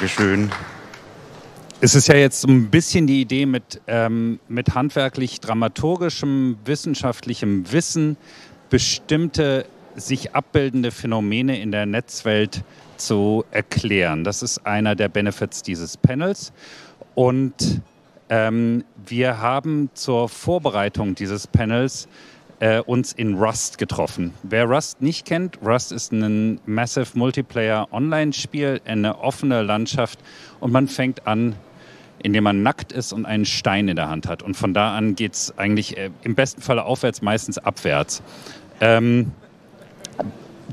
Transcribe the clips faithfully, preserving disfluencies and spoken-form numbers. Dankeschön. Es ist ja jetzt so ein bisschen die Idee, mit, ähm, mit handwerklich-dramaturgischem, wissenschaftlichem Wissen bestimmte sich abbildende Phänomene in der Netzwelt zu erklären. Das ist einer der Benefits dieses Panels. Und ähm, wir haben zur Vorbereitung dieses Panels äh, uns in Rust getroffen. Wer Rust nicht kennt, Rust ist ein Massive Multiplayer Online-Spiel, eine offene Landschaft, und man fängt an, indem man nackt ist und einen Stein in der Hand hat. Und von da an geht es eigentlich äh, im besten Falle aufwärts, meistens abwärts. Ähm,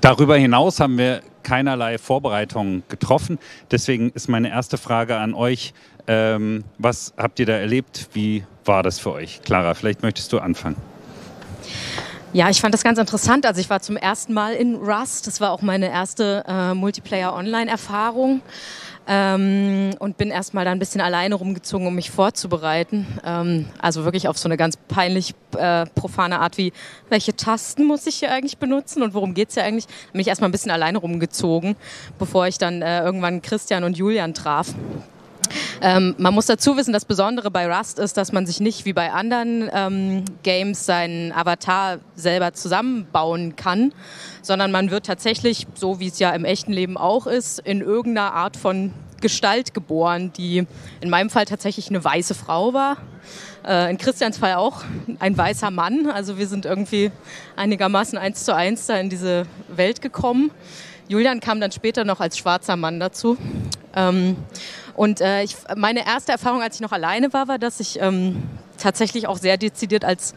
darüber hinaus haben wir keinerlei Vorbereitungen getroffen. Deswegen ist meine erste Frage an euch, ähm, was habt ihr da erlebt? Wie war das für euch? Clara, vielleicht möchtest du anfangen. Ja, ich fand das ganz interessant. Also ich war zum ersten Mal in Rust. Das war auch meine erste äh, Multiplayer-Online-Erfahrung. Ähm, und bin erstmal da ein bisschen alleine rumgezogen, um mich vorzubereiten. Ähm, also wirklich auf so eine ganz peinlich äh, profane Art wie, welche Tasten muss ich hier eigentlich benutzen und worum geht's hier eigentlich? Da bin ich erstmal ein bisschen alleine rumgezogen, bevor ich dann äh, irgendwann Christian und Julian traf. Ähm, man muss dazu wissen, das Besondere bei Rust ist, dass man sich nicht wie bei anderen ähm, Games seinen Avatar selber zusammenbauen kann, sondern man wird tatsächlich, so wie es ja im echten Leben auch ist, in irgendeiner Art von Gestalt geboren, die in meinem Fall tatsächlich eine weiße Frau war, äh, in Christians Fall auch ein weißer Mann. Also wir sind irgendwie einigermaßen eins zu eins da in diese Welt gekommen. Julian kam dann später noch als schwarzer Mann dazu. Ähm, Und äh, ich, meine erste Erfahrung, als ich noch alleine war, war, dass ich ähm, tatsächlich auch sehr dezidiert als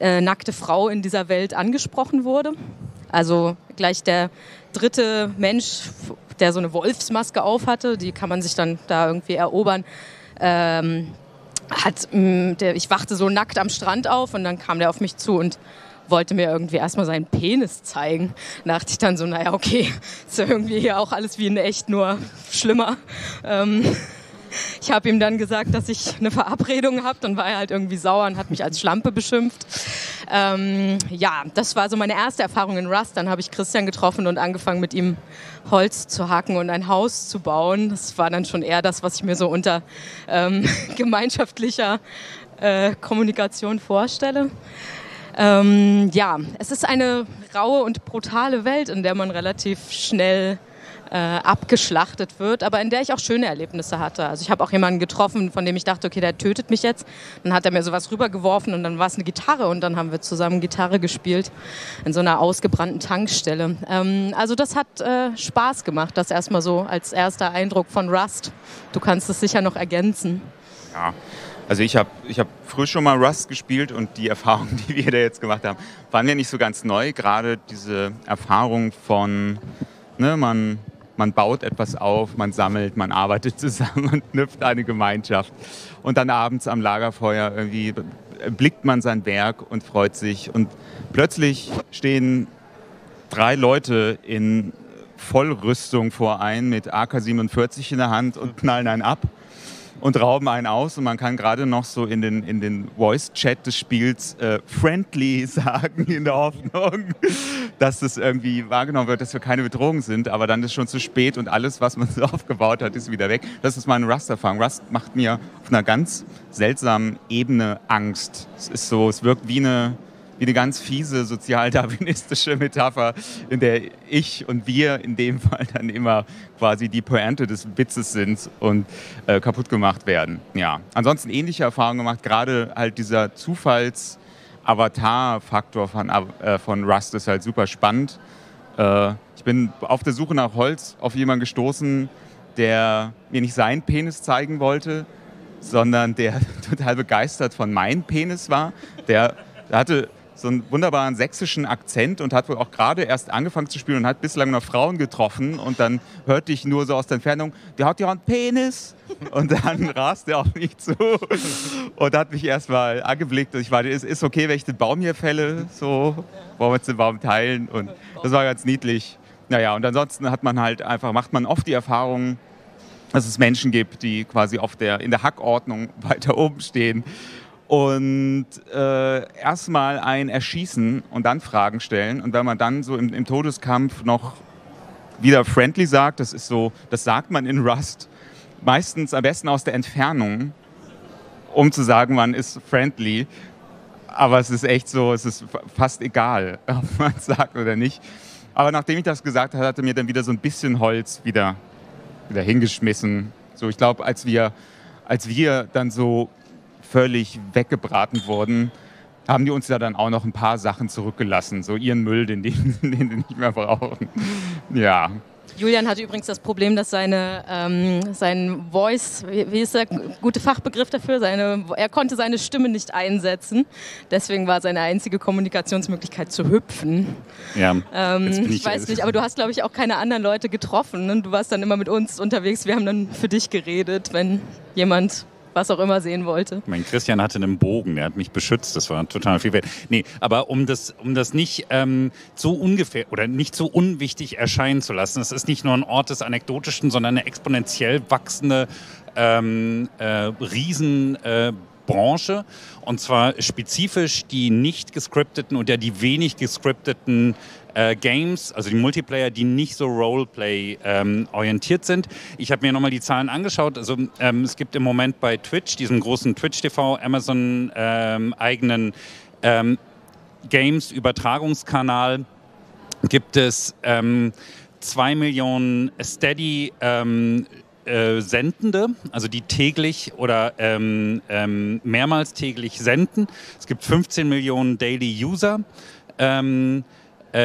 äh, nackte Frau in dieser Welt angesprochen wurde. Also gleich der dritte Mensch, der so eine Wolfsmaske aufhatte, die kann man sich dann da irgendwie erobern, ähm, hat, mh, der, ich wachte so nackt am Strand auf und dann kam der auf mich zu und wollte mir irgendwie erstmal seinen Penis zeigen. Da dachte ich dann so, naja, okay, ist ja irgendwie hier auch alles wie in echt, nur schlimmer. Ähm, ich habe ihm dann gesagt, dass ich eine Verabredung habe, dann war er halt irgendwie sauer und hat mich als Schlampe beschimpft. Ähm, ja, das war so meine erste Erfahrung in Rust. Dann habe ich Christian getroffen und angefangen, mit ihm Holz zu hacken und ein Haus zu bauen. Das war dann schon eher das, was ich mir so unter ähm, gemeinschaftlicher äh, Kommunikation vorstelle. Ähm, ja, es ist eine raue und brutale Welt, in der man relativ schnell äh, abgeschlachtet wird, aber in der ich auch schöne Erlebnisse hatte. Also ich habe auch jemanden getroffen, von dem ich dachte, okay, der tötet mich jetzt. Dann hat er mir sowas rübergeworfen und dann war es eine Gitarre und dann haben wir zusammen Gitarre gespielt in so einer ausgebrannten Tankstelle. Ähm, also das hat äh, Spaß gemacht, das erstmal so als erster Eindruck von Rust. Du kannst es sicher noch ergänzen. Ja. Also ich habe ich hab früh schon mal Rust gespielt und die Erfahrungen, die wir da jetzt gemacht haben, waren ja nicht so ganz neu. Gerade diese Erfahrung von, ne, man, man baut etwas auf, man sammelt, man arbeitet zusammen und knüpft eine Gemeinschaft. Und dann abends am Lagerfeuer irgendwie blickt man sein Werk und freut sich. Und plötzlich stehen drei Leute in Vollrüstung vor einem mit A K siebenundvierzig in der Hand und knallen einen ab. Und rauben einen aus und man kann gerade noch so in den, in den Voice-Chat des Spiels äh, friendly sagen, in der Hoffnung, dass das irgendwie wahrgenommen wird, dass wir keine Bedrohung sind, aber dann ist schon zu spät und alles, was man so aufgebaut hat, ist wieder weg. Das ist meine Rust-Erfahrung. Rust macht mir auf einer ganz seltsamen Ebene Angst. Es ist so, es wirkt wie eine, wie eine ganz fiese sozialdarwinistische Metapher, in der ich und wir in dem Fall dann immer quasi die Pointe des Witzes sind und äh, kaputt gemacht werden. Ja, ansonsten ähnliche Erfahrungen gemacht, gerade halt dieser Zufalls-Avatar-Faktor von, äh, von Rust ist halt super spannend. Äh, ich bin auf der Suche nach Holz auf jemanden gestoßen, der mir nicht seinen Penis zeigen wollte, sondern der total begeistert von meinem Penis war, der hatte so einen wunderbaren sächsischen Akzent und hat wohl auch gerade erst angefangen zu spielen und hat bislang noch Frauen getroffen und dann hörte ich nur so aus der Entfernung, der hat ja einen Penis und dann raste er auf mich zu und hat mich erstmal angeblickt und ich war, ist, ist okay, wenn ich den Baum hier fälle, so, wollen wir jetzt den Baum teilen und das war ganz niedlich. Naja, und ansonsten hat man halt einfach, macht man oft die Erfahrung, dass es Menschen gibt, die quasi auf der, in der Hackordnung weiter oben stehen. Und äh, erstmal ein Erschießen und dann Fragen stellen. Und wenn man dann so im, im Todeskampf noch wieder friendly sagt, das ist so, das sagt man in Rust, meistens am besten aus der Entfernung, um zu sagen, man ist friendly. Aber es ist echt so, es ist fast egal, ob man es sagt oder nicht. Aber nachdem ich das gesagt hatte, hatte mir dann wieder so ein bisschen Holz wieder, wieder hingeschmissen. So, ich glaube, als wir, als wir dann so völlig weggebraten wurden, haben die uns ja dann auch noch ein paar Sachen zurückgelassen. So ihren Müll, den die, den die nicht mehr brauchen. Ja. Julian hatte übrigens das Problem, dass seine, ähm, sein Voice, wie ist der gute Fachbegriff dafür, seine, er konnte seine Stimme nicht einsetzen. Deswegen war seine einzige Kommunikationsmöglichkeit zu hüpfen. Ja, ähm, ich, ich weiß nicht, aber du hast, glaube ich, auch keine anderen Leute getroffen. Ne? Du warst dann immer mit uns unterwegs. Wir haben dann für dich geredet, wenn jemand was auch immer sehen wollte. Mein Christian hatte einen Bogen, der hat mich beschützt, das war total viel wert. Nee, aber um das, um das nicht ähm, so ungefähr oder nicht so unwichtig erscheinen zu lassen, es ist nicht nur ein Ort des Anekdotischen, sondern eine exponentiell wachsende ähm, äh, Riesenbranche äh, und zwar spezifisch die nicht gescripteten oder die wenig gescripteten Äh, Games, also die Multiplayer, die nicht so Roleplay ähm, orientiert sind. Ich habe mir nochmal die Zahlen angeschaut. Also ähm, es gibt im Moment bei Twitch, diesem großen Twitch-T V, Amazon ähm, eigenen ähm, Games-Übertragungskanal, gibt es ähm, zwei Millionen Steady ähm, äh, Sendende, also die täglich oder ähm, ähm, mehrmals täglich senden. Es gibt fünfzehn Millionen Daily User. Ähm,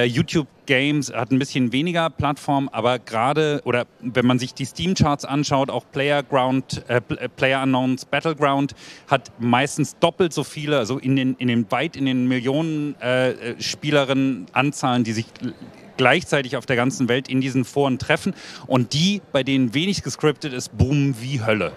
YouTube Games hat ein bisschen weniger Plattform, aber gerade, oder wenn man sich die Steam-Charts anschaut, auch Playground, äh, PlayerUnknown's Battleground hat meistens doppelt so viele, also in den, in den weit in den Millionen äh, Spielerinnen Anzahlen, die sich gleichzeitig auf der ganzen Welt in diesen Foren treffen. Und die, bei denen wenig gescriptet ist, boomen wie Hölle.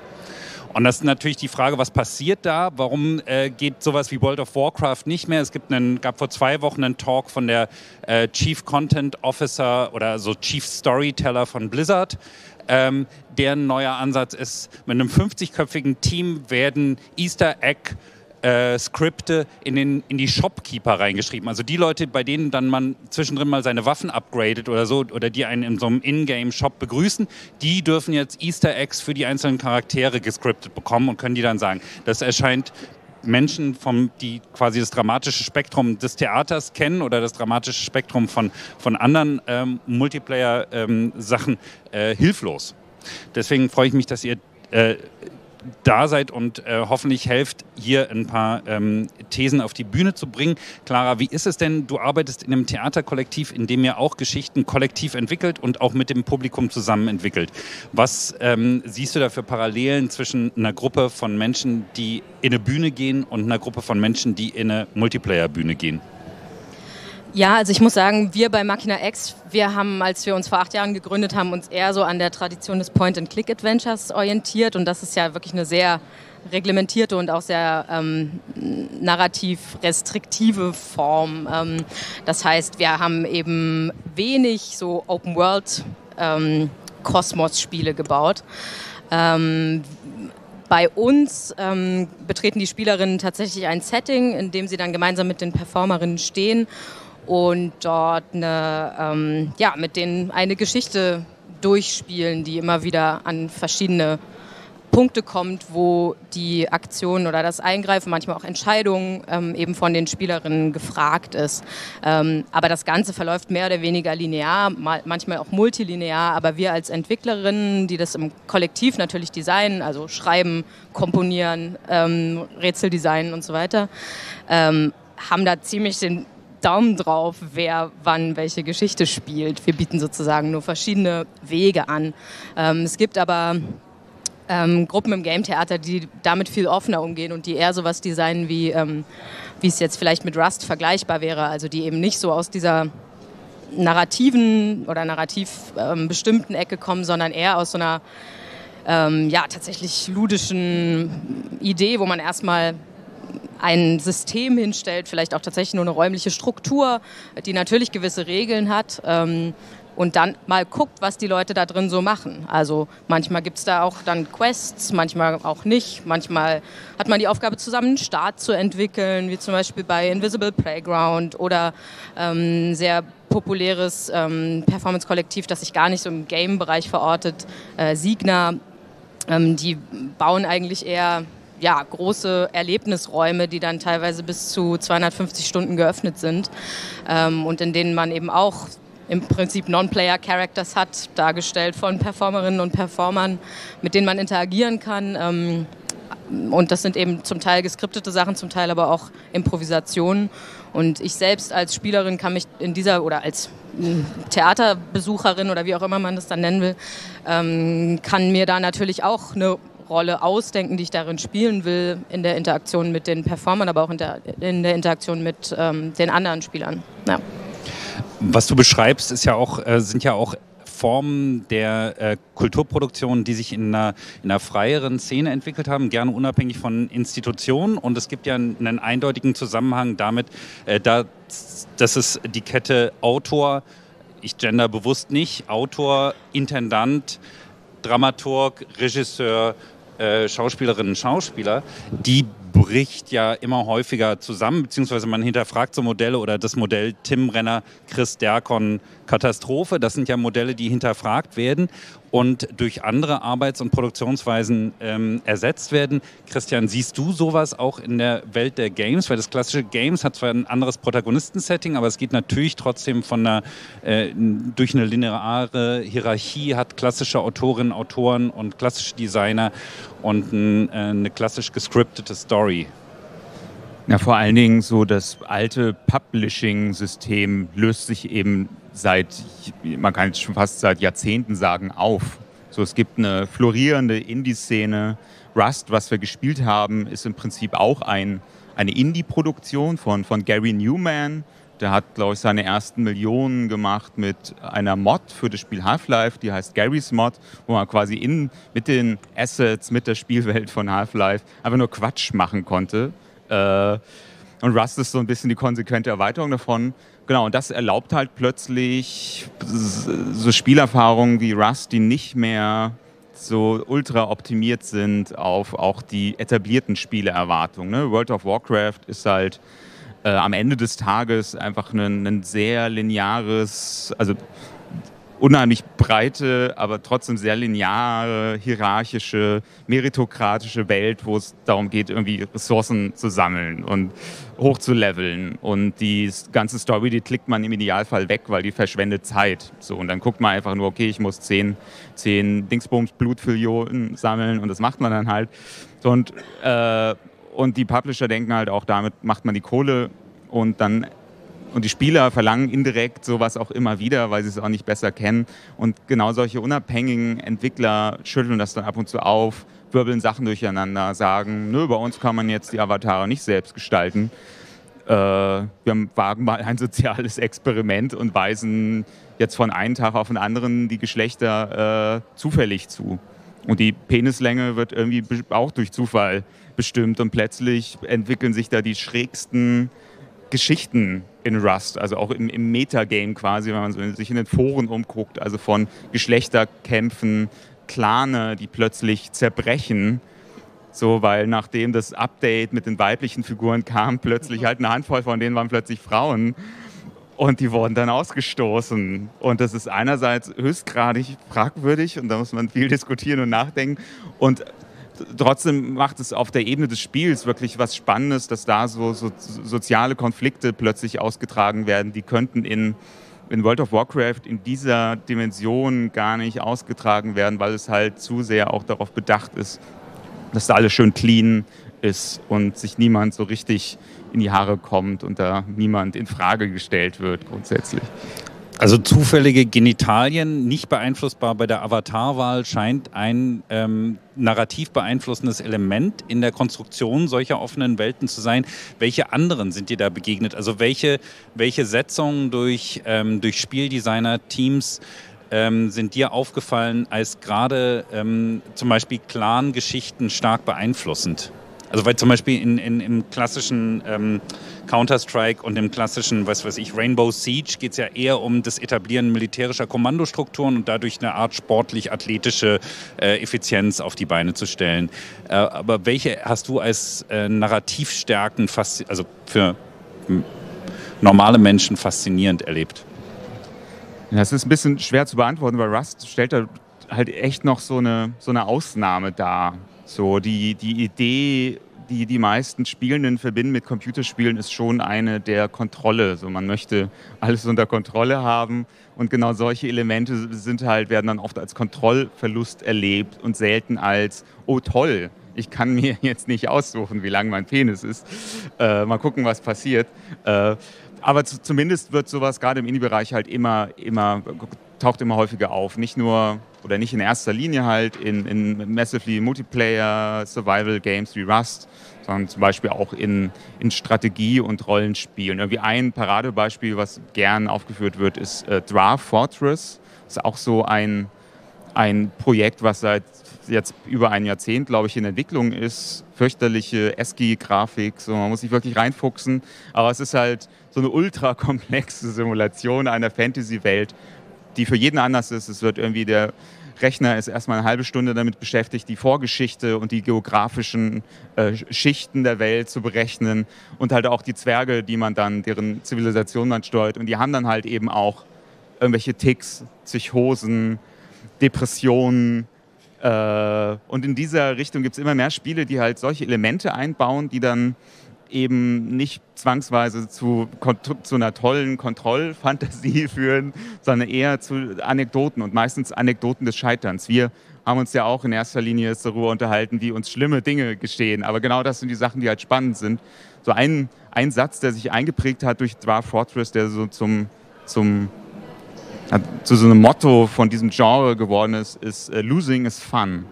Und das ist natürlich die Frage, was passiert da? Warum äh, geht sowas wie World of Warcraft nicht mehr? Es gibt einen, gab vor zwei Wochen einen Talk von der äh, Chief Content Officer oder so Chief Storyteller von Blizzard, ähm, deren neuer Ansatz ist, mit einem fünfzigköpfigen Team werden Easter Egg Äh, Skripte in, den, in die Shopkeeper reingeschrieben. Also die Leute, bei denen dann man zwischendrin mal seine Waffen upgradet oder so, oder die einen in so einem In-Game-Shop begrüßen, die dürfen jetzt Easter Eggs für die einzelnen Charaktere gescriptet bekommen und können die dann sagen. Das erscheint Menschen, vom, die quasi das dramatische Spektrum des Theaters kennen oder das dramatische Spektrum von, von anderen ähm, Multiplayer-Sachen, ähm, äh, hilflos. Deswegen freue ich mich, dass ihr äh, da seid und äh, hoffentlich helft, hier ein paar ähm, Thesen auf die Bühne zu bringen. Clara, wie ist es denn, du arbeitest in einem Theaterkollektiv, in dem ihr auch Geschichten kollektiv entwickelt und auch mit dem Publikum zusammen entwickelt. Was ähm, siehst du da für Parallelen zwischen einer Gruppe von Menschen, die in eine Bühne gehen und einer Gruppe von Menschen, die in eine Multiplayer-Bühne gehen? Ja, also ich muss sagen, wir bei Machina X, wir haben, als wir uns vor acht Jahren gegründet haben, uns eher so an der Tradition des Point-and-Click-Adventures orientiert. Und das ist ja wirklich eine sehr reglementierte und auch sehr ähm, narrativ restriktive Form. Ähm, das heißt, wir haben eben wenig so Open-World-Kosmos-Spiele ähm, gebaut. Ähm, Bei uns ähm, betreten die Spielerinnen tatsächlich ein Setting, in dem sie dann gemeinsam mit den Performerinnen stehen und dort eine, ähm, ja, mit denen eine Geschichte durchspielen, die immer wieder an verschiedene Punkte kommt, wo die Aktion oder das Eingreifen, manchmal auch Entscheidungen ähm, eben von den Spielerinnen gefragt ist. Ähm, aber das Ganze verläuft mehr oder weniger linear, mal, manchmal auch multilinear, aber wir als Entwicklerinnen, die das im Kollektiv natürlich designen, also schreiben, komponieren, ähm, Rätsel designen und so weiter, ähm, haben da ziemlich den Daumen drauf, wer wann welche Geschichte spielt. Wir bieten sozusagen nur verschiedene Wege an. Ähm, es gibt aber Ähm, Gruppen im Game-Theater, die damit viel offener umgehen und die eher sowas designen, wie ähm, wie es jetzt vielleicht mit Rust vergleichbar wäre, also die eben nicht so aus dieser narrativen oder narrativ ähm, bestimmten Ecke kommen, sondern eher aus so einer ähm, ja, tatsächlich ludischen Idee, wo man erstmal ein System hinstellt, vielleicht auch tatsächlich nur eine räumliche Struktur, die natürlich gewisse Regeln hat, ähm, und dann mal guckt, was die Leute da drin so machen. Also manchmal gibt es da auch dann Quests, manchmal auch nicht. Manchmal hat man die Aufgabe, zusammen einen Staat zu entwickeln, wie zum Beispiel bei Invisible Playground oder ähm, sehr populäres ähm, Performance-Kollektiv, das sich gar nicht so im Game-Bereich verortet, äh, Signa. Ähm, die bauen eigentlich eher ja, große Erlebnisräume, die dann teilweise bis zu zweihundertfünfzig Stunden geöffnet sind ähm, und in denen man eben auch im Prinzip Non-Player-Characters hat, dargestellt von Performerinnen und Performern, mit denen man interagieren kann. Ähm, Und das sind eben zum Teil geskriptete Sachen, zum Teil aber auch Improvisationen. Und ich selbst als Spielerin kann mich in dieser, oder als Theaterbesucherin oder wie auch immer man das dann nennen will, ähm, kann mir da natürlich auch eine Rolle ausdenken, die ich darin spielen will, in der Interaktion mit den Performern, aber auch in der, in der Interaktion mit ähm, den anderen Spielern. Ja. Was du beschreibst, ist ja auch, äh, sind ja auch Formen der äh, Kulturproduktion, die sich in einer, in einer freieren Szene entwickelt haben, gerne unabhängig von Institutionen. Und es gibt ja einen, einen eindeutigen Zusammenhang damit, äh, dass, dass es die Kette Autor, ich gender bewusst nicht, Autor, Intendant, Dramaturg, Regisseur, äh, Schauspielerinnen und Schauspieler, die bricht ja immer häufiger zusammen, beziehungsweise man hinterfragt so Modelle oder das Modell Tim Renner, Chris Derkon, Katastrophe. Das sind ja Modelle, die hinterfragt werden und durch andere Arbeits- und Produktionsweisen ähm, ersetzt werden. Christian, siehst du sowas auch in der Welt der Games? Weil das klassische Games hat zwar ein anderes Protagonistensetting, aber es geht natürlich trotzdem von einer, äh, durch eine lineare Hierarchie, hat klassische Autorinnen, Autoren und klassische Designer und ein, äh, eine klassisch gescriptete Story. Ja, vor allen Dingen so das alte Publishing-System löst sich eben seit, man kann jetzt schon fast seit Jahrzehnten sagen, auf. So, es gibt eine florierende Indie-Szene. Rust, was wir gespielt haben, ist im Prinzip auch ein, eine Indie-Produktion von, von Gary Newman. Der hat, glaube ich, seine ersten Millionen gemacht mit einer Mod für das Spiel Half-Life, die heißt Garry's Mod, wo man quasi in, mit den Assets, mit der Spielwelt von Half-Life einfach nur Quatsch machen konnte. Und Rust ist so ein bisschen die konsequente Erweiterung davon. Genau, und das erlaubt halt plötzlich so Spielerfahrungen wie Rust, die nicht mehr so ultra optimiert sind auf auch die etablierten Spieleerwartungen. Ne? World of Warcraft ist halt äh, am Ende des Tages einfach ein, ein sehr lineares, also unheimlich breite, aber trotzdem sehr lineare, hierarchische, meritokratische Welt, wo es darum geht, irgendwie Ressourcen zu sammeln und hochzuleveln. Und die ganze Story, die klickt man im Idealfall weg, weil die verschwendet Zeit. So, und dann guckt man einfach nur, okay, ich muss zehn, zehn Dingsbums Blutfillionen sammeln und das macht man dann halt. Und, äh, und die Publisher denken halt auch, damit macht man die Kohle und dann... Und die Spieler verlangen indirekt sowas auch immer wieder, weil sie es auch nicht besser kennen. Und genau solche unabhängigen Entwickler schütteln das dann ab und zu auf, wirbeln Sachen durcheinander, sagen, nö, bei uns kann man jetzt die Avatare nicht selbst gestalten. Äh, wir wagen mal ein soziales Experiment und weisen jetzt von einem Tag auf den anderen die Geschlechter äh, zufällig zu. Und die Penislänge wird irgendwie auch durch Zufall bestimmt. Und plötzlich entwickeln sich da die schrägsten Geschichten in Rust, also auch im, im Metagame quasi, wenn man so in, sich in den Foren umguckt, also von Geschlechterkämpfen, Clane, die plötzlich zerbrechen, so, weil nachdem das Update mit den weiblichen Figuren kam, plötzlich halt eine Handvoll von denen waren plötzlich Frauen und die wurden dann ausgestoßen. Und das ist einerseits höchstgradig fragwürdig und da muss man viel diskutieren und nachdenken und trotzdem macht es auf der Ebene des Spiels wirklich was Spannendes, dass da so, so soziale Konflikte plötzlich ausgetragen werden. Die könnten in, in World of Warcraft in dieser Dimension gar nicht ausgetragen werden, weil es halt zu sehr auch darauf bedacht ist, dass da alles schön clean ist und sich niemand so richtig in die Haare kommt und da niemand in Frage gestellt wird grundsätzlich. Also zufällige Genitalien, nicht beeinflussbar bei der Avatarwahl, scheint ein ähm, narrativ beeinflussendes Element in der Konstruktion solcher offenen Welten zu sein. Welche anderen sind dir da begegnet? Also welche, welche Setzungen durch, ähm, durch Spieldesigner-Teams ähm, sind dir aufgefallen als gerade ähm, zum Beispiel Clan-Geschichten stark beeinflussend? Also weil zum Beispiel in, in, im klassischen ähm, Counter-Strike und im klassischen, was weiß ich, Rainbow Siege geht es ja eher um das Etablieren militärischer Kommandostrukturen und dadurch eine Art sportlich-athletische äh, Effizienz auf die Beine zu stellen. Äh, aber welche hast du als äh, Narrativstärken, also für normale Menschen faszinierend erlebt? Das ist ein bisschen schwer zu beantworten, weil Rust stellt da halt echt noch so eine, so eine Ausnahme da. So die, die Idee, die die meisten Spielenden verbinden mit Computerspielen, ist schon eine der Kontrolle. So, man möchte alles unter Kontrolle haben und genau solche Elemente sind halt, werden dann oft als Kontrollverlust erlebt und selten als, oh toll, ich kann mir jetzt nicht aussuchen, wie lang mein Penis ist. Äh, mal gucken, was passiert. Äh, aber zu, zumindest wird sowas gerade im Indie-Bereich halt immer, immer, taucht immer häufiger auf. Nicht nur, oder nicht in erster Linie halt in, in massively Multiplayer Survival Games wie Rust, sondern zum Beispiel auch in, in Strategie- und Rollenspielen. Irgendwie ein Paradebeispiel, was gern aufgeführt wird, ist äh, Dwarf Fortress. Das ist auch so ein, ein Projekt, was seit jetzt über ein Jahrzehnt, glaube ich, in Entwicklung ist. Fürchterliche ASCII-Grafik, so, man muss sich wirklich reinfuchsen. Aber es ist halt so eine ultra komplexe Simulation einer Fantasy-Welt, die für jeden anders ist. Es wird irgendwie, der Rechner ist erstmal eine halbe Stunde damit beschäftigt, die Vorgeschichte und die geografischen äh, Schichten der Welt zu berechnen und halt auch die Zwerge, die man dann, deren Zivilisation man steuert. Und die haben dann halt eben auch irgendwelche Ticks, Psychosen, Depressionen. Äh, und in dieser Richtung gibt es immer mehr Spiele, die halt solche Elemente einbauen, die dann eben nicht zwangsweise zu, zu einer tollen Kontrollfantasie führen, sondern eher zu Anekdoten und meistens Anekdoten des Scheiterns. Wir haben uns ja auch in erster Linie darüber unterhalten, wie uns schlimme Dinge geschehen, aber genau das sind die Sachen, die halt spannend sind. So ein, ein Satz, der sich eingeprägt hat durch Dwarf Fortress, der so zum, zum, zu so einem Motto von diesem Genre geworden ist, ist Losing is fun.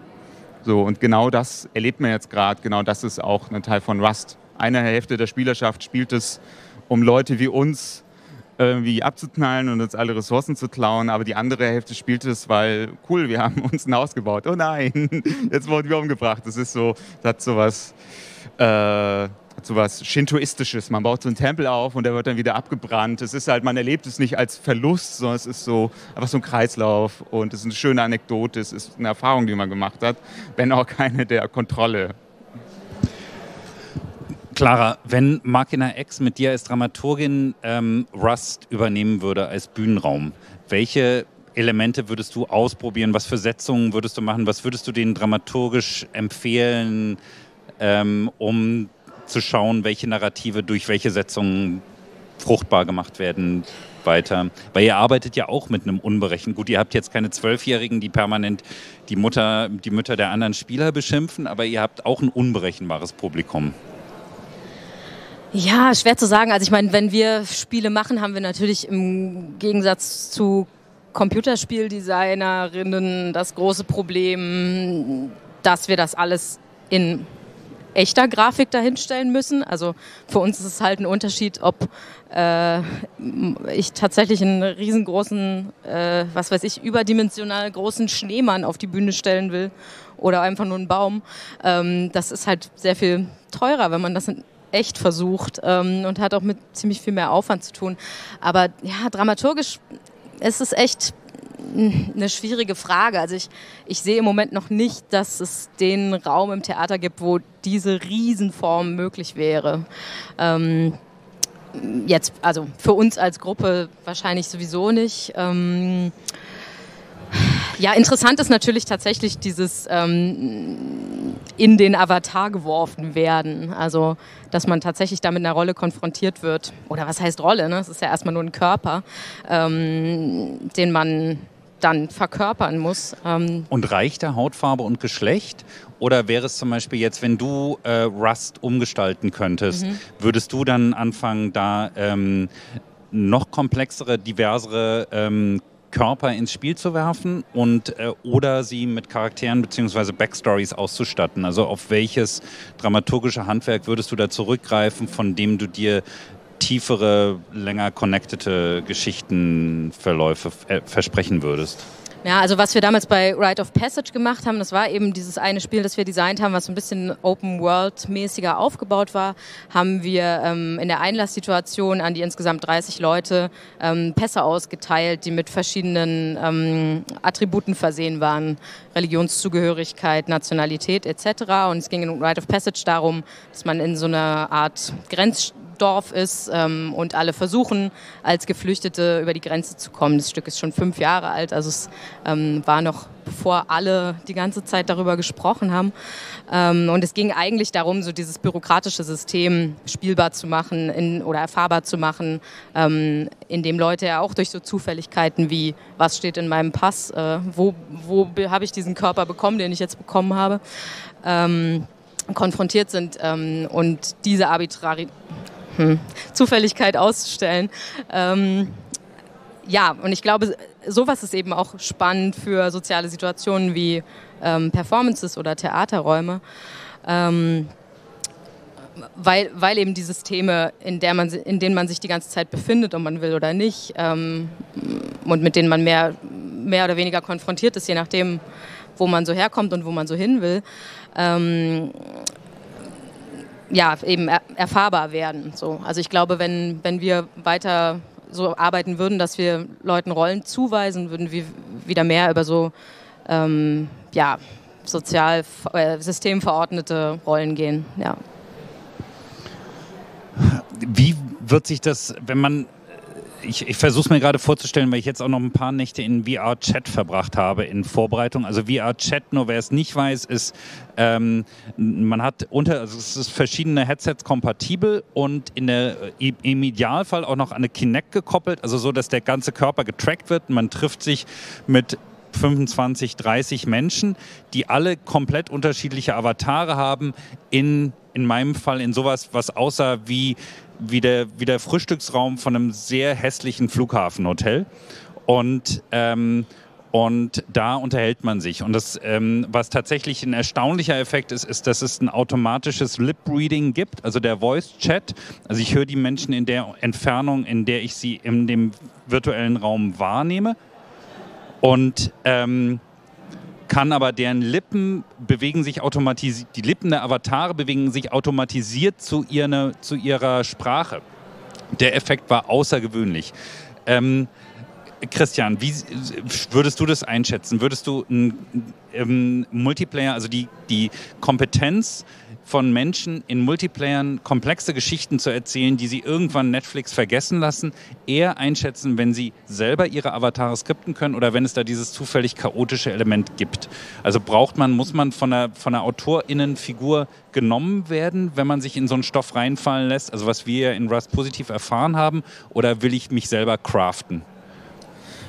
So, und genau das erlebt man jetzt gerade, genau das ist auch ein Teil von Rust. Eine Hälfte der Spielerschaft spielt es, um Leute wie uns irgendwie abzuknallen und uns alle Ressourcen zu klauen, aber die andere Hälfte spielt es, weil cool, wir haben uns ein Haus gebaut. Oh nein, jetzt wurden wir umgebracht. Das ist so, das hat sowas, äh, hat sowas Shintoistisches. Man baut so einen Tempel auf und der wird dann wieder abgebrannt. Es ist halt, man erlebt es nicht als Verlust, sondern es ist so einfach so ein Kreislauf und es ist eine schöne Anekdote, es ist eine Erfahrung, die man gemacht hat, wenn auch keine der Kontrolle. Clara, wenn Markina X mit dir als Dramaturgin ähm, Rust übernehmen würde als Bühnenraum, welche Elemente würdest du ausprobieren? Was für Setzungen würdest du machen? Was würdest du denen dramaturgisch empfehlen, ähm, um zu schauen, welche Narrative durch welche Setzungen fruchtbar gemacht werden weiter? Weil ihr arbeitet ja auch mit einem Unberechenbaren. Gut, ihr habt jetzt keine Zwölfjährigen, die permanent die, Mutter, die Mütter der anderen Spieler beschimpfen, aber ihr habt auch ein unberechenbares Publikum. Ja, schwer zu sagen. Also ich meine, wenn wir Spiele machen, haben wir natürlich im Gegensatz zu Computerspieldesignerinnen das große Problem, dass wir das alles in echter Grafik dahinstellen müssen. Also für uns ist es halt ein Unterschied, ob äh, ich tatsächlich einen riesengroßen, äh, was weiß ich, überdimensional großen Schneemann auf die Bühne stellen will oder einfach nur einen Baum. Ähm, das ist halt sehr viel teurer, wenn man das in echt versucht ähm, und hat auch mit ziemlich viel mehr Aufwand zu tun. Aber ja, dramaturgisch ist es echt eine schwierige Frage. Also ich, ich sehe im Moment noch nicht, dass es den Raum im Theater gibt, wo diese Riesenform möglich wäre. Ähm, jetzt, also für uns als Gruppe wahrscheinlich sowieso nicht. Ähm, Ja, interessant ist natürlich tatsächlich dieses ähm, in den Avatar geworfen werden. Also, dass man tatsächlich da mit einer Rolle konfrontiert wird. Oder was heißt Rolle? Ne? Es ist ja erstmal nur ein Körper, ähm, den man dann verkörpern muss. Ähm. Und reicht da Hautfarbe und Geschlecht? Oder wäre es zum Beispiel jetzt, wenn du äh, Rust umgestalten könntest, mhm. würdest du dann anfangen, da ähm, noch komplexere, diversere ähm, Körper ins Spiel zu werfen und äh, oder sie mit Charakteren bzw. Backstories auszustatten? Also auf welches dramaturgische Handwerk würdest du da zurückgreifen, von dem du dir tiefere, länger connectete Geschichtenverläufe äh, versprechen würdest? Ja, also was wir damals bei Rite of Passage gemacht haben, das war eben dieses eine Spiel, das wir designt haben, was ein bisschen Open-World-mäßiger aufgebaut war, haben wir ähm, in der Einlasssituation an die insgesamt dreißig Leute ähm, Pässe ausgeteilt, die mit verschiedenen ähm, Attributen versehen waren, Religionszugehörigkeit, Nationalität et cetera. Und es ging in Rite of Passage darum, dass man in so einer Art Grenz Dorf ist ähm, und alle versuchen, als Geflüchtete über die Grenze zu kommen. Das Stück ist schon fünf Jahre alt, also es ähm, war noch bevor alle die ganze Zeit darüber gesprochen haben. Ähm, und es ging eigentlich darum, so dieses bürokratische System spielbar zu machen in, oder erfahrbar zu machen, ähm, indem Leute ja auch durch so Zufälligkeiten wie, was steht in meinem Pass, äh, wo, wo habe ich diesen Körper bekommen, den ich jetzt bekommen habe, ähm, konfrontiert sind ähm, und diese Arbitrari hm. Zufälligkeit auszustellen. Ähm, ja, und ich glaube, sowas ist eben auch spannend für soziale Situationen wie ähm, Performances oder Theaterräume, ähm, weil, weil eben die Systeme, in, der man, in denen man sich die ganze Zeit befindet, ob man will oder nicht, ähm, und mit denen man mehr, mehr oder weniger konfrontiert ist, je nachdem, wo man so herkommt und wo man so hin will, ähm, ja, eben er, erfahrbar werden. So. Also ich glaube, wenn, wenn wir weiter so arbeiten würden, dass wir Leuten Rollen zuweisen, würden wir wieder mehr über so ähm, ja, sozial äh, systemverordnete Rollen gehen. Ja. Wie wird sich das, wenn man, ich, ich versuche es mir gerade vorzustellen, weil ich jetzt auch noch ein paar Nächte in V R Chat verbracht habe in Vorbereitung. Also V R Chat, nur wer es nicht weiß, ist, ähm, man hat unter, also es ist verschiedene Headsets kompatibel und in der, im Idealfall auch noch an eine Kinect gekoppelt, also so, dass der ganze Körper getrackt wird. Man trifft sich mit fünfundzwanzig, dreißig Menschen, die alle komplett unterschiedliche Avatare haben, in, in meinem Fall in sowas, was aussah wie Wie der, wie der Frühstücksraum von einem sehr hässlichen Flughafenhotel. Und, ähm, und da unterhält man sich. Und das, ähm, was tatsächlich ein erstaunlicher Effekt ist, ist, dass es ein automatisches Lip-Reading gibt, also der Voice-Chat. Also ich höre die Menschen in der Entfernung, in der ich sie in dem virtuellen Raum wahrnehme. Und ähm, kann aber deren Lippen bewegen sich automatisiert, die Lippen der Avatare bewegen sich automatisiert zu, ihre, zu ihrer Sprache. Der Effekt war außergewöhnlich. Ähm, Christian, wie würdest du das einschätzen? Würdest du einen ähm, Multiplayer, also die, die Kompetenz von Menschen in Multiplayern, komplexe Geschichten zu erzählen, die sie irgendwann Netflix vergessen lassen, eher einschätzen, wenn sie selber ihre Avatare skripten können oder wenn es da dieses zufällig chaotische Element gibt? Also braucht man, muss man von einer, von einer AutorInnenfigur genommen werden, wenn man sich in so einen Stoff reinfallen lässt, also was wir in Rust positiv erfahren haben, oder will ich mich selber craften?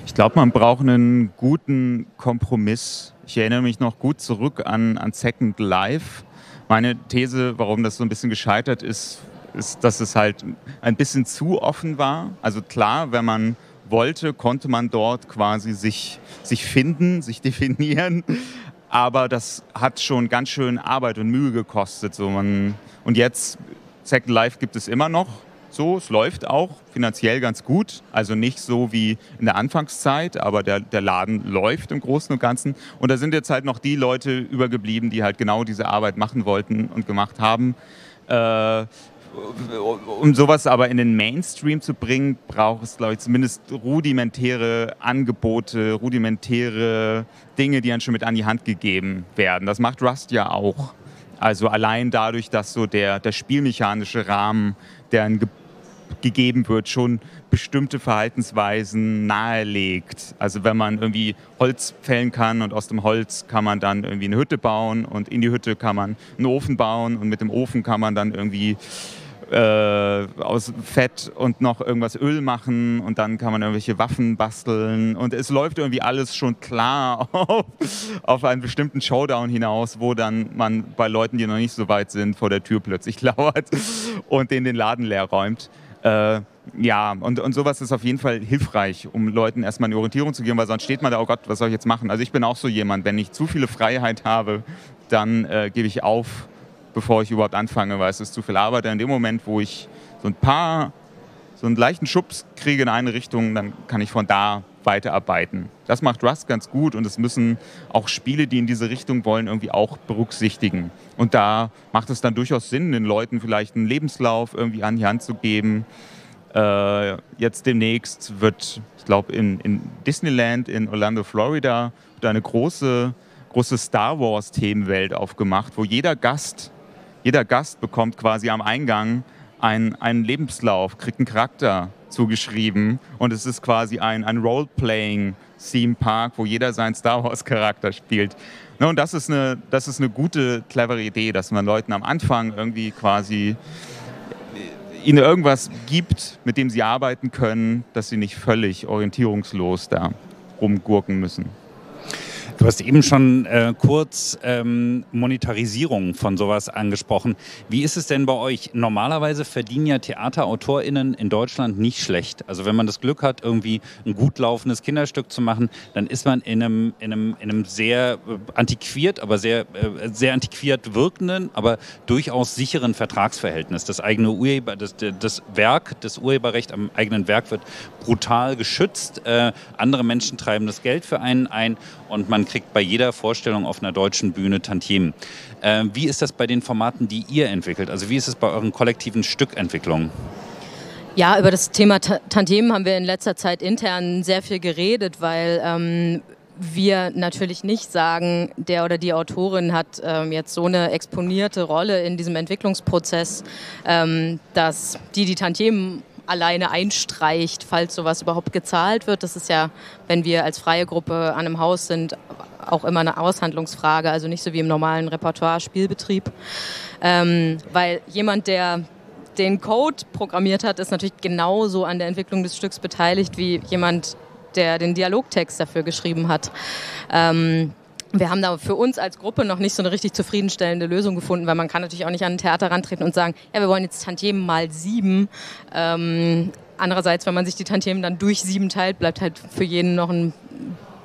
Ich glaube, man braucht einen guten Kompromiss. Ich erinnere mich noch gut zurück an, an Second Life. Meine These, warum das so ein bisschen gescheitert ist, ist, dass es halt ein bisschen zu offen war. Also klar, wenn man wollte, konnte man dort quasi sich, sich finden, sich definieren. Aber das hat schon ganz schön Arbeit und Mühe gekostet. So man, und jetzt, Second Life gibt es immer noch. So, es läuft auch finanziell ganz gut. Also nicht so wie in der Anfangszeit, aber der, der Laden läuft im Großen und Ganzen. Und da sind jetzt halt noch die Leute übergeblieben, die halt genau diese Arbeit machen wollten und gemacht haben. Äh, um sowas aber in den Mainstream zu bringen, braucht es, glaube ich, zumindest rudimentäre Angebote, rudimentäre Dinge, die dann schon mit an die Hand gegeben werden. Das macht Rust ja auch. Also allein dadurch, dass so der, der spielmechanische Rahmen, der ein Ge- gegeben wird, schon bestimmte Verhaltensweisen nahelegt. Also wenn man irgendwie Holz fällen kann und aus dem Holz kann man dann irgendwie eine Hütte bauen und in die Hütte kann man einen Ofen bauen und mit dem Ofen kann man dann irgendwie äh, aus Fett und noch irgendwas Öl machen und dann kann man irgendwelche Waffen basteln und es läuft irgendwie alles schon klar auf, auf einen bestimmten Showdown hinaus, wo dann man bei Leuten, die noch nicht so weit sind, vor der Tür plötzlich lauert und denen den Laden leer räumt. Äh, ja, und, und sowas ist auf jeden Fall hilfreich, um Leuten erstmal eine Orientierung zu geben, weil sonst steht man da, oh Gott, was soll ich jetzt machen? Also ich bin auch so jemand, wenn ich zu viele Freiheit habe, dann äh, gebe ich auf, bevor ich überhaupt anfange, weil es ist zu viel Arbeit. In dem Moment, wo ich so ein paar, so einen leichten Schubs kriege in eine Richtung, dann kann ich von da weiterarbeiten. Das macht Rust ganz gut und es müssen auch Spiele, die in diese Richtung wollen, irgendwie auch berücksichtigen. Und da macht es dann durchaus Sinn, den Leuten vielleicht einen Lebenslauf irgendwie an die Hand zu geben. Äh, jetzt demnächst wird, ich glaube, in, in Disneyland in Orlando, Florida, eine große, große Star Wars-Themenwelt aufgemacht, wo jeder Gast Jeder Gast bekommt quasi am Eingang einen, einen Lebenslauf, kriegt einen Charakter zugeschrieben und es ist quasi ein, ein Role-Playing-Theme-Park, wo jeder seinen Star-Wars-Charakter spielt. Ne, und das ist, eine, das ist eine gute, clevere Idee, dass man Leuten am Anfang irgendwie quasi ihnen irgendwas gibt, mit dem sie arbeiten können, dass sie nicht völlig orientierungslos da rumgurken müssen. Du hast eben schon äh, kurz ähm, Monetarisierung von sowas angesprochen. Wie ist es denn bei euch? Normalerweise verdienen ja TheaterautorInnen in Deutschland nicht schlecht. Also wenn man das Glück hat, irgendwie ein gut laufendes Kinderstück zu machen, dann ist man in einem, in einem, in einem sehr antiquiert, aber sehr, äh, sehr antiquiert wirkenden, aber durchaus sicheren Vertragsverhältnis. Das eigene Urheber, das, das Werk, das Urheberrecht am eigenen Werk wird brutal geschützt. Äh, andere Menschen treiben das Geld für einen ein und man kriegt bei jeder Vorstellung auf einer deutschen Bühne Tantiemen. Äh, wie ist das bei den Formaten, die ihr entwickelt? Also wie ist es bei euren kollektiven Stückentwicklungen? Ja, über das Thema Tantiemen haben wir in letzter Zeit intern sehr viel geredet, weil ähm, wir natürlich nicht sagen, der oder die Autorin hat ähm, jetzt so eine exponierte Rolle in diesem Entwicklungsprozess, ähm, dass die die Tantiemen alleine einstreicht, falls sowas überhaupt gezahlt wird. Das ist ja, wenn wir als freie Gruppe an einem Haus sind, auch immer eine Aushandlungsfrage, also nicht so wie im normalen Repertoire-Spielbetrieb. Ähm, weil jemand, der den Code programmiert hat, ist natürlich genauso an der Entwicklung des Stücks beteiligt, wie jemand, der den Dialogtext dafür geschrieben hat. Ähm, Wir haben da für uns als Gruppe noch nicht so eine richtig zufriedenstellende Lösung gefunden, weil man kann natürlich auch nicht an ein Theater rantreten und sagen, ja, wir wollen jetzt Tantiemen mal sieben. Ähm, andererseits, wenn man sich die Tantiemen dann durch sieben teilt, bleibt halt für jeden noch ein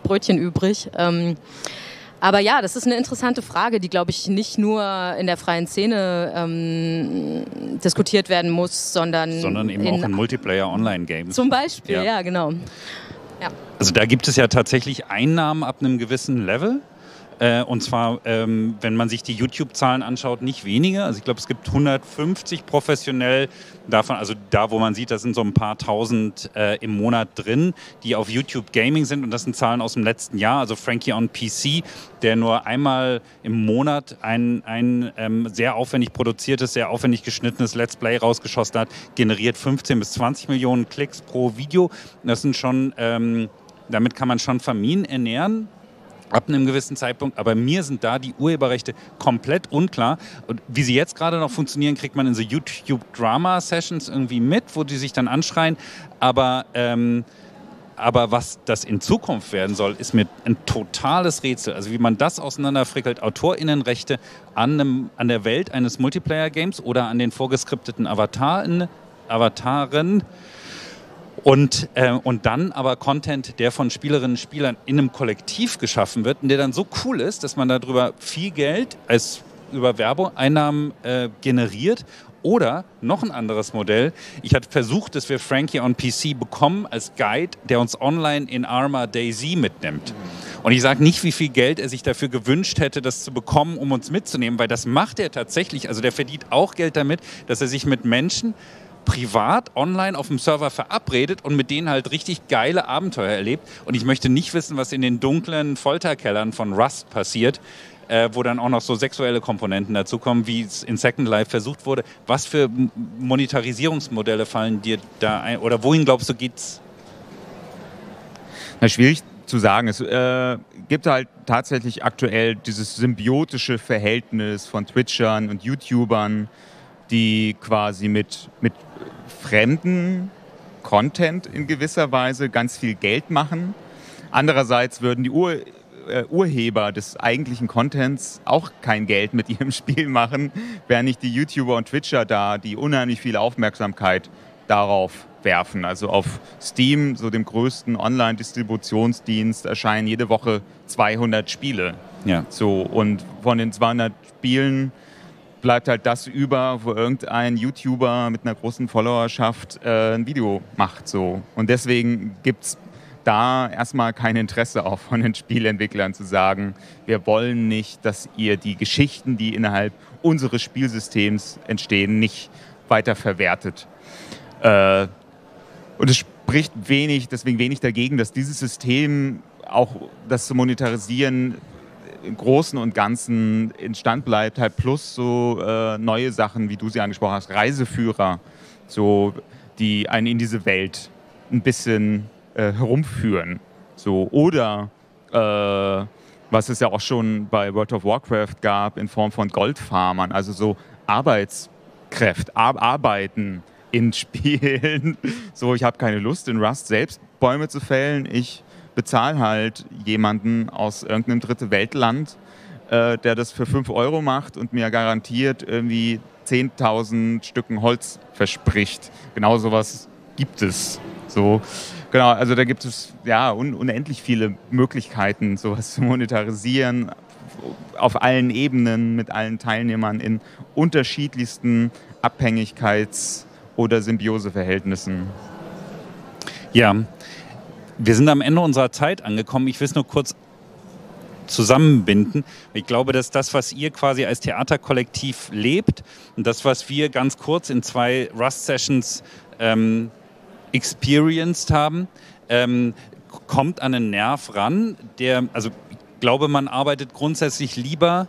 Brötchen übrig. Ähm, aber ja, das ist eine interessante Frage, die, glaube ich, nicht nur in der freien Szene ähm, diskutiert werden muss, sondern... Sondern eben in, auch in Multiplayer-Online-Games. Zum Beispiel, ja, ja genau. Ja. Also da gibt es ja tatsächlich Einnahmen ab einem gewissen Level. Und zwar, ähm, wenn man sich die YouTube-Zahlen anschaut, nicht weniger. Also ich glaube, es gibt hundertfünfzig professionell davon, also da, wo man sieht, da sind so ein paar tausend äh, im Monat drin, die auf YouTube Gaming sind. Und das sind Zahlen aus dem letzten Jahr. Also Frankie on P C, der nur einmal im Monat ein, ein ähm, sehr aufwendig produziertes, sehr aufwendig geschnittenes Let's Play rausgeschossen hat, generiert fünfzehn bis zwanzig Millionen Klicks pro Video. Das sind schon, ähm, damit kann man schon Familien ernähren. Ab einem gewissen Zeitpunkt, aber mir sind da die Urheberrechte komplett unklar. Und wie sie jetzt gerade noch funktionieren, kriegt man in so YouTube-Drama-Sessions irgendwie mit, wo die sich dann anschreien. Aber, ähm, aber was das in Zukunft werden soll, ist mir ein totales Rätsel. Also wie man das auseinanderfrickelt, AutorInnenrechte an, einem, an der Welt eines Multiplayer-Games oder an den vorgeskripteten Avataren, Avataren. Und, äh, und dann aber Content, der von Spielerinnen und Spielern in einem Kollektiv geschaffen wird und der dann so cool ist, dass man darüber viel Geld als über Werbeeinnahmen äh, generiert. Oder noch ein anderes Modell. Ich hatte versucht, dass wir Frankie on P C bekommen als Guide, der uns online in Arma Daisy mitnimmt. Und ich sage nicht, wie viel Geld er sich dafür gewünscht hätte, das zu bekommen, um uns mitzunehmen, weil das macht er tatsächlich. Also der verdient auch Geld damit, dass er sich mit Menschen privat online auf dem Server verabredet und mit denen halt richtig geile Abenteuer erlebt. Und ich möchte nicht wissen, was in den dunklen Folterkellern von Rust passiert, äh, wo dann auch noch so sexuelle Komponenten dazukommen, wie es in Second Life versucht wurde. Was für Monetarisierungsmodelle fallen dir da ein? Oder wohin, glaubst du, geht's? Na, schwierig zu sagen. Es äh, gibt halt tatsächlich aktuell dieses symbiotische Verhältnis von Twitchern und YouTubern, die quasi mit, mit fremden Content in gewisser Weise ganz viel Geld machen. Andererseits würden die Ur, äh, Urheber des eigentlichen Contents auch kein Geld mit ihrem Spiel machen, wären nicht die YouTuber und Twitcher da, die unheimlich viel Aufmerksamkeit darauf werfen. Also auf Steam, so dem größten Online-Distributionsdienst, erscheinen jede Woche zweihundert Spiele. Ja. So, und von den zweihundert Spielen bleibt halt das über, wo irgendein YouTuber mit einer großen Followerschaft äh, ein Video macht. So. Und deswegen gibt es da erstmal kein Interesse auch von den Spielentwicklern zu sagen, wir wollen nicht, dass ihr die Geschichten, die innerhalb unseres Spielsystems entstehen, nicht weiter verwertet. Äh, und es spricht wenig, deswegen wenig dagegen, dass dieses System auch das zu monetarisieren im Großen und Ganzen instand bleibt, halt plus so äh, neue Sachen, wie du sie angesprochen hast, Reiseführer, so, die einen in diese Welt ein bisschen äh, herumführen. So, oder äh, was es ja auch schon bei World of Warcraft gab in Form von Goldfarmern, also so Arbeitskräfte, Ar Arbeiten in Spielen. So, ich habe keine Lust, in Rust selbst Bäume zu fällen, ich bezahle halt jemanden aus irgendeinem dritte Weltland, äh, der das für fünf Euro macht und mir garantiert irgendwie zehntausend Stücken Holz verspricht. Genau sowas gibt es. So, genau, also da gibt es ja un unendlich viele Möglichkeiten, sowas zu monetarisieren, auf allen Ebenen, mit allen Teilnehmern in unterschiedlichsten Abhängigkeits- oder Symbioseverhältnissen. Ja, wir sind am Ende unserer Zeit angekommen. Ich will es nur kurz zusammenbinden. Ich glaube, dass das, was ihr quasi als Theaterkollektiv lebt und das, was wir ganz kurz in zwei Rust-Sessions ähm, experienced haben, ähm, kommt an den Nerv ran. Der, also ich glaube, man arbeitet grundsätzlich lieber,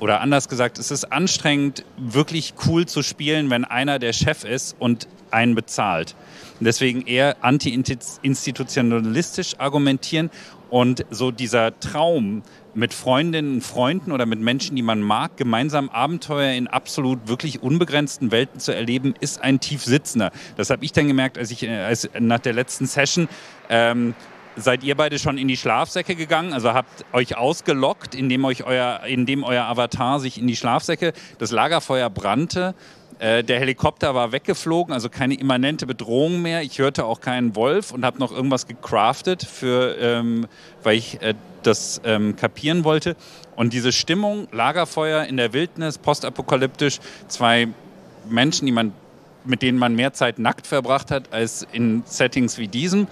oder anders gesagt, es ist anstrengend, wirklich cool zu spielen, wenn einer der Chef ist und einen bezahlt. Deswegen eher anti-institutionalistisch argumentieren und so dieser Traum, mit Freundinnen und Freunden oder mit Menschen, die man mag, gemeinsam Abenteuer in absolut wirklich unbegrenzten Welten zu erleben, ist ein tiefsitzender. Das habe ich dann gemerkt, als ich als nach der letzten Session ähm, seid ihr beide schon in die Schlafsäcke gegangen, also habt euch ausgelockt, indem euch euer, indem euer Avatar sich in die Schlafsäcke, das Lagerfeuer brannte. Der Helikopter war weggeflogen, also keine immanente Bedrohung mehr. Ich hörte auch keinen Wolf und habe noch irgendwas gecraftet, für, ähm, weil ich äh, das ähm, kapieren wollte. Und diese Stimmung, Lagerfeuer in der Wildnis, postapokalyptisch, zwei Menschen, die man, mit denen man mehr Zeit nackt verbracht hat als in Settings wie diesem,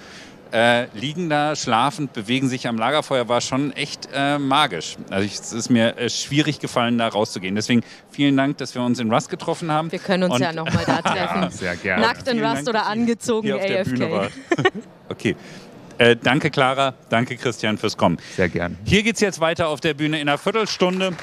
äh, liegen da schlafend, bewegen sich am Lagerfeuer, war schon echt äh, magisch. Also ich, es ist mir äh, schwierig gefallen, da rauszugehen. Deswegen vielen Dank, dass wir uns in Rust getroffen haben. Wir können uns und, ja nochmal da treffen. Ja, sehr gerne. Nackt in Rust oder angezogen A F K. Okay. Äh, danke Clara, danke Christian fürs Kommen. Sehr gerne. Hier geht's jetzt weiter auf der Bühne in einer Viertelstunde.